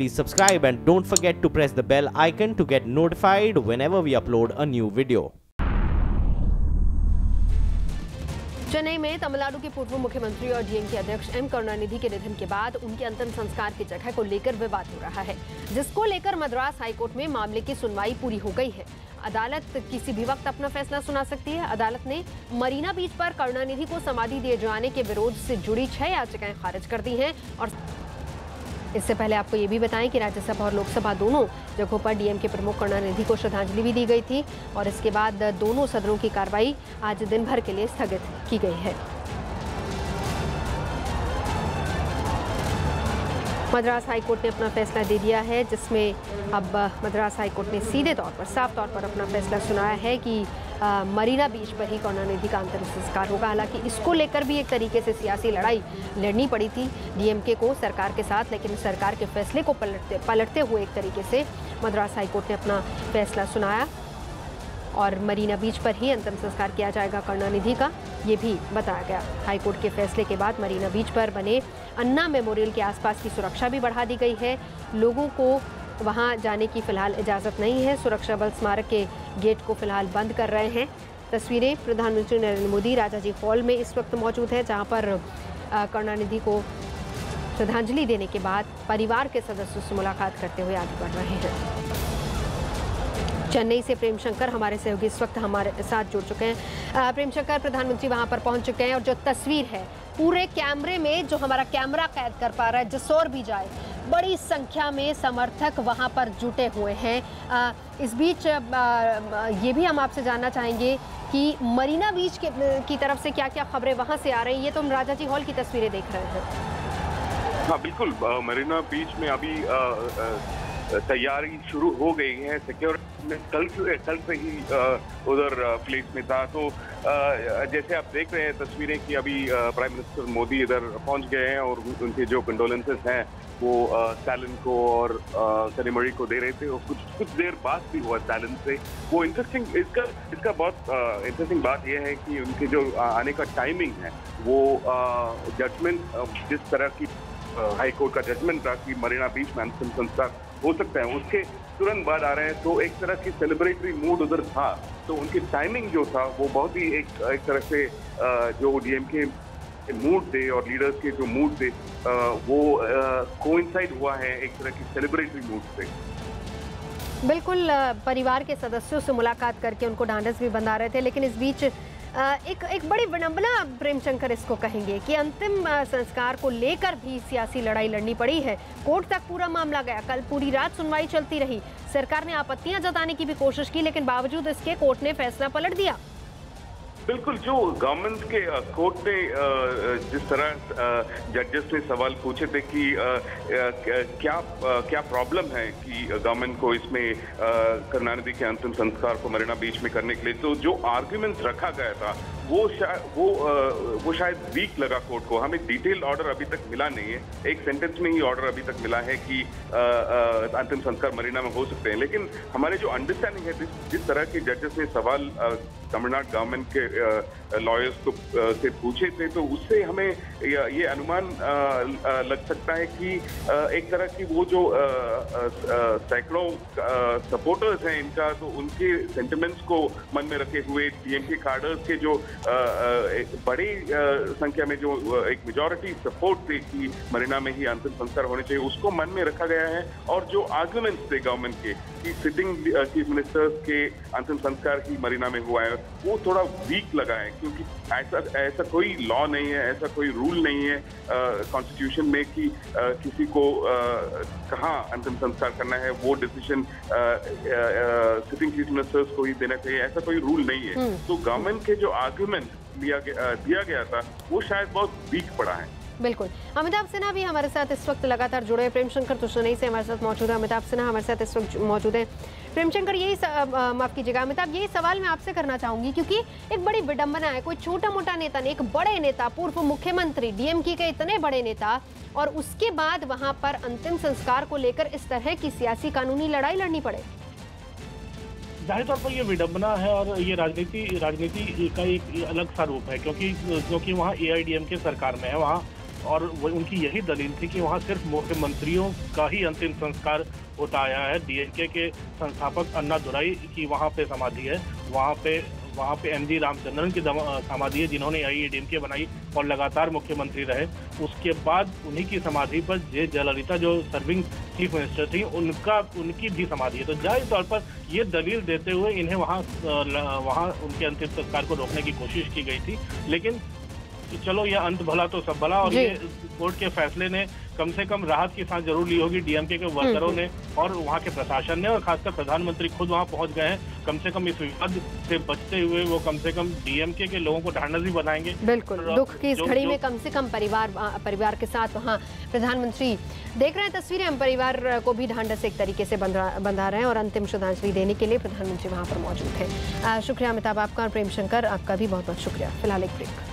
please subscribe and don't forget to press the bell icon to get notified whenever we upload a new video. Chennai में तमिलनाडु के पूर्व मुख्यमंत्री और DMK अध्यक्ष M Karunanidhi के निधन के बाद उनके अंतिम संस्कार की जगह को लेकर विवाद हो रहा है, जिसको लेकर मद्रास हाई कोर्ट में मामले की सुनवाई पूरी हो गई है। अदालत किसी भी वक्त अपना फैसला सुना सकती है। अदालत ने मरीना बीच पर करुणानिधि को समाधि दिए जाने के विरोध से जुड़ी 6 याचिकाएं खारिज कर दी हैं। और इससे पहले आपको ये भी बताएं कि राज्यसभा और लोकसभा दोनों जगहों पर डीएमके प्रमुख करुणानिधि को श्रद्धांजलि भी दी गई थी और इसके बाद दोनों सदनों की कार्रवाई आज दिन भर के लिए स्थगित की गई है। मद्रास हाई कोर्ट ने अपना फैसला दे दिया है, जिसमें अब मद्रास हाई कोर्ट ने सीधे तौर पर साफ तौर पर अपना फैसला सुनाया है कि मरीना बीच पर ही करुणानिधि का अंतिम संस्कार होगा। हालांकि इसको लेकर भी एक तरीके से सियासी लड़ाई लड़नी पड़ी थी डीएमके को सरकार के साथ, लेकिन सरकार के फैसले को पलटते हुए एक तरीके से मद्रास हाई कोर्ट ने अपना फैसला सुनाया और मरीना बीच पर ही अंतिम संस्कार किया जाएगा करुणानिधि का, ये भी बताया गया। हाई कोर्ट के फैसले के बाद मरीना बीच पर बने अन्ना मेमोरियल के आसपास की सुरक्षा भी बढ़ा दी गई है। लोगों को वहां जाने की फ़िलहाल इजाज़त नहीं है। सुरक्षा बल स्मारक के गेट को फ़िलहाल बंद कर रहे हैं। तस्वीरें प्रधानमंत्री नरेंद्र मोदी राजा जी हॉल में इस वक्त मौजूद है, जहां पर करुणानिधि को श्रद्धांजलि देने के बाद परिवार के सदस्यों से मुलाकात करते हुए आगे बढ़ रहे हैं। चेन्नई से प्रेमशंकर हमारे सहयोगी इस वक्त हमारे साथ जुड़ चुके हैं। प्रेमशंकर, प्रधानमंत्री वहाँ पर पहुँच चुके हैं और जो तस्वीर है पूरे कैमरे में, जो हमारा कैमरा कैद कर पा रहा है, जिस ओर भी जाए बड़ी संख्या में समर्थक वहां पर जुटे हुए हैं। इस बीच ये भी हम आपसे जानना चाहेंगे कि मरीना बीच की तरफ से क्या क्या खबरें वहां से आ रही हैं। ये तो हम राजा जी हॉल की तस्वीरें देख रहे हैं। हाँ बिल्कुल, मरीना बीच में अभी तैयारी शुरू हो गई है। सिक्योरिटी में कल से ही उधर प्लेस में था, तो जैसे आप देख रहे हैं तस्वीरें कि अभी प्राइम मिनिस्टर मोदी इधर पहुंच गए हैं और उनके जो कंडोलेंसेस हैं वो स्टालिन को और कनिमोड़ी को दे रहे थे। और कुछ देर बाद भी हुआ स्टालिन से वो इंटरेस्टिंग, इसका बहुत इंटरेस्टिंग बात यह है कि उनके जो आने का टाइमिंग है वो जजमेंट, जिस तरह की हाई कोर्ट का जजमेंट था कि मरीना बीच में अंतिम संस्कार हो सकता है, उसके तुरंत बाद आ रहे हैं, तो एक तरह की सेलिब्रेटरी मूड उधर था। तो उनकी टाइमिंग जो था वो बहुत ही एक तरह से जो डीएमके मूड थे और लीडर्स के जो मूड थे वो कोइंसाइड हुआ है एक तरह की सेलिब्रेटरी मूड से। बिल्कुल, परिवार के सदस्यों से मुलाकात करके उनको ढांढस भी बंधा रहे थे। लेकिन इस बीच एक बड़ी विडंबना प्रेमशंकर इसको कहेंगे कि अंतिम संस्कार को लेकर भी सियासी लड़ाई लड़नी पड़ी है। कोर्ट तक पूरा मामला गया, कल पूरी रात सुनवाई चलती रही, सरकार ने आपत्तियां जताने की भी कोशिश की, लेकिन बावजूद इसके कोर्ट ने फैसला पलट दिया। बिल्कुल, जो गवर्नमेंट के कोर्ट ने जिस तरह जजेस ने सवाल पूछे थे कि क्या प्रॉब्लम है कि गवर्नमेंट को इसमें करुणानिधि के अंतिम संस्कार को मरीना बीच में करने के लिए, तो जो आर्ग्यूमेंट्स रखा गया था वो शायद वीक लगा कोर्ट को। हमें डिटेल ऑर्डर अभी तक मिला नहीं है, एक सेंटेंस में ही ऑर्डर अभी तक मिला है कि अंतिम संस्कार मरीना में हो सकते हैं। लेकिन हमारे जो अंडरस्टैंडिंग है, जिस तरह के जजेस ने सवाल तमिलनाडु गवर्नमेंट के लॉयर्स को से पूछे थे, तो उससे हमें ये अनुमान लग सकता है कि एक तरह की वो जो सैकड़ों सपोर्टर्स हैं इनका, तो उनके सेंटिमेंट्स को मन में रखे हुए डीएमके कार्डर्स के जो बड़ी संख्या में जो एक मेजॉरिटी सपोर्ट थी कि मरीना में ही अंतिम संस्कार होने चाहिए, उसको मन में रखा गया है। और जो आर्ग्यूमेंट्स थे गवर्नमेंट के कि सिटिंग चीफ मिनिस्टर्स के अंतिम संस्कार ही मरीना में हुआ है, वो थोड़ा वीक लगा है, क्योंकि ऐसा कोई लॉ नहीं है, ऐसा कोई रूल नहीं है कॉन्स्टिट्यूशन में कि किसी को कहाँ अंतिम संस्कार करना है, वो डिसीजन सिटिंग चीफ मिनिस्टर्स को ही देना चाहिए, ऐसा कोई रूल नहीं है। तो गवर्नमेंट के जो आर्ग्यूमेंट दिया गया था वो शायद बहुत वीक पड़ा है। बिल्कुल, अमिताभ सिन्हा भी हमारे साथ इस वक्त लगातार जुड़े हैं। प्रेमशंकर तो चेन्नई से हमारे साथ मौजूद है, अमिताभ सिन्हा हमारे साथ इस वक्त मौजूद है। प्रेमशंकर, यही माफ कीजिएगा अमिताभ, यही सवाल मैं आपसे करना चाहूंगी, क्योंकि एक बड़ी विडंबना है, कोई छोटा मोटा नेता, एक बड़े नेता, पूर्व मुख्यमंत्री डीएमके के इतने बड़े नेता, और उसके बाद वहाँ पर अंतिम संस्कार को लेकर इस तरह की सियासी कानूनी लड़ाई लड़नी पड़े। जाहिर तौर पर ये विडंबना है और ये राजनीति का एक अलग सा रूप है, क्योंकि वहाँ एआईडीएमके सरकार में है, वहाँ और उनकी यही दलील थी कि वहाँ सिर्फ मुख्यमंत्रियों का ही अंतिम संस्कार होता आया है। डीएमके के संस्थापक अन्ना दुराई की वहाँ पे समाधि है, वहाँ पे एमजी रामचंद्रन की समाधि है जिन्होंने आईएडीएमके बनाई और लगातार मुख्यमंत्री रहे। उसके बाद उन्हीं की समाधि पर जयललिता जो सर्विंग चीफ मिनिस्टर थी उनकी भी समाधि है। तो जाहिर तौर पर ये दलील देते हुए इन्हें वहाँ उनके अंतिम संस्कार को रोकने की कोशिश की गई थी। लेकिन चलो ये अंत भला तो सब भला, और ये कोर्ट के फैसले ने कम से कम राहत की सांस जरूर ली होगी डीएमके के वर्करों ने और वहाँ के प्रशासन ने, और खासकर प्रधानमंत्री खुद वहाँ पहुँच गए हैं। कम से कम इस विवाद से बचते हुए वो कम से कम डीएमके के लोगों को ढांढस भी बनाएंगे। बिल्कुल, दुख की इस घड़ी में कम से कम परिवार के साथ वहाँ प्रधानमंत्री देख रहे हैं तस्वीरें, हम परिवार को भी ढांढस एक तरीके से बंधा रहे हैं और अंतिम श्रद्धांजलि देने के लिए प्रधानमंत्री वहाँ पर मौजूद है। शुक्रिया अमिताभ आपका और प्रेमशंकर आपका भी बहुत बहुत शुक्रिया। फिलहाल एक ब्रेक।